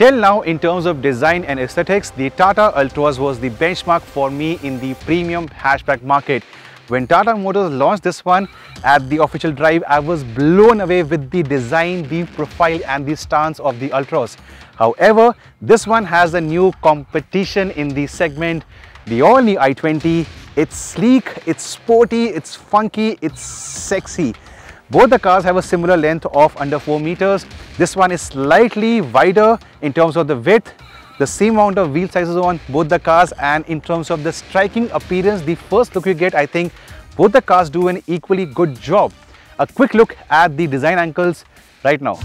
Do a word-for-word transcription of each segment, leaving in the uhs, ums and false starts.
Till now, in terms of design and aesthetics, the Tata Altroz was the benchmark for me in the premium hatchback market. When Tata Motors launched this one at the official drive, I was blown away with the design, the profile and the stance of the Altroz. However, this one has a new competition in the segment, the all-new i twenty. It's sleek, it's sporty, it's funky, it's sexy. Both the cars have a similar length of under four meters. This one is slightly wider in terms of the width. The same amount of wheel sizes on both the cars, and in terms of the striking appearance, the first look you get, I think both the cars do an equally good job. A quick look at the design angles right now.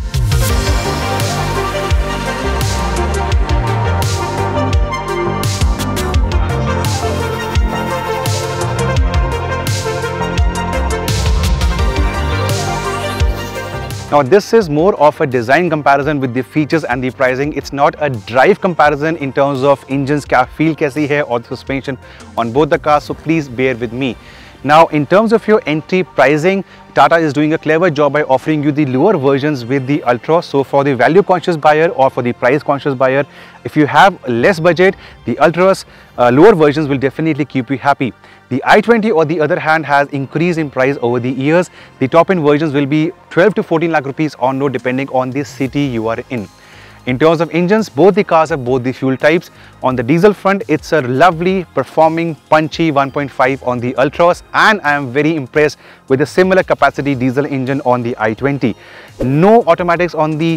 Now this is more of a design comparison with the features and the pricing. It's not a drive comparison in terms of engines ka feel kaisi hai or the suspension on both the cars, so please bear with me. Now in terms of your entry pricing, Tata is doing a clever job by offering you the lower versions with the Altroz. So for the value conscious buyer or for the price conscious buyer, if you have less budget, the Altroz uh, lower versions will definitely keep you happy. The i twenty on the other hand has increased in price over the years. The top end versions will be twelve to fourteen lakh rupees or no, depending on the city you are in. In terms of engines, both the cars have both the fuel types. On the diesel front, it's a lovely performing punchy one point five on the Altroz, and I am very impressed with the similar capacity diesel engine on the i twenty. No automatics on the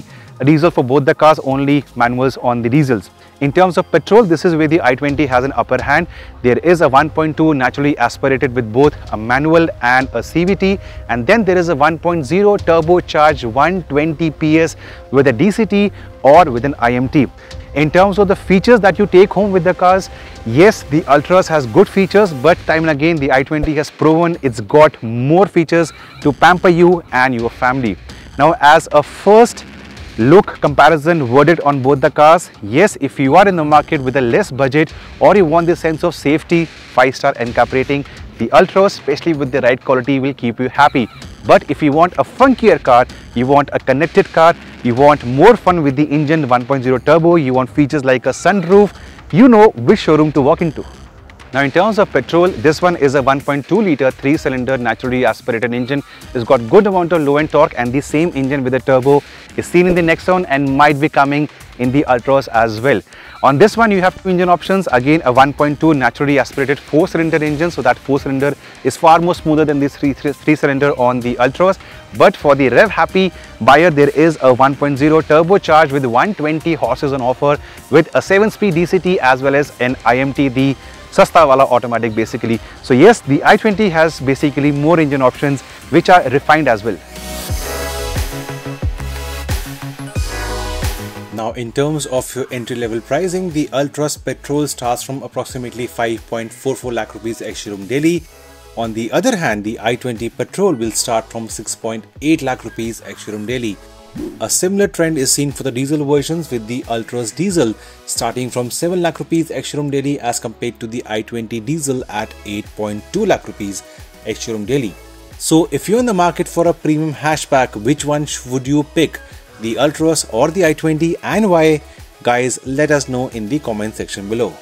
diesel for both the cars, only manuals on the diesels. In terms of petrol, this is where the i twenty has an upper hand. There is a one point two naturally aspirated with both a manual and a C V T, and then there is a one point zero turbocharged one hundred twenty P S with a D C T or with an I M T. In terms of the features that you take home with the cars, yes, the Altroz has good features, but time and again the i twenty has proven it's got more features to pamper you and your family. Now as a first look comparison worded on both the cars, yes, if you are in the market with a less budget or you want the sense of safety, five star N cap rating, the Altroz, especially with the ride quality, will keep you happy. But if you want a funkier car, you want a connected car, you want more fun with the engine one point zero turbo, you want features like a sunroof, you know which showroom to walk into. Now in terms of petrol, this one is a one point two litre three cylinder naturally aspirated engine. It's got good amount of low end torque, and the same engine with a turbo is seen in the Nexon and might be coming in the Altroz as well. On this one you have two engine options, again a one point two naturally aspirated four cylinder engine, so that four cylinder is far more smoother than this three cylinder on the Altroz. But for the rev happy buyer, there is a one point zero turbocharged with one hundred twenty horses on offer with a seven speed D C T as well as an I M T, the Sasta wala automatic basically. So yes, the i twenty has basically more engine options which are refined as well. Now in terms of your entry level pricing, the Altroz petrol starts from approximately five point four four lakh rupees ex-showroom Delhi. On the other hand, the i twenty petrol will start from six point eight lakh rupees ex-showroom Delhi. A similar trend is seen for the diesel versions, with the Altroz diesel starting from seven lakh rupees ex-showroom Delhi as compared to the i twenty diesel at eight point two lakh rupees ex-showroom Delhi. So if you're in the market for a premium hatchback, which one would you pick, the Altroz or the i twenty, and why? Guys, let us know in the comment section below.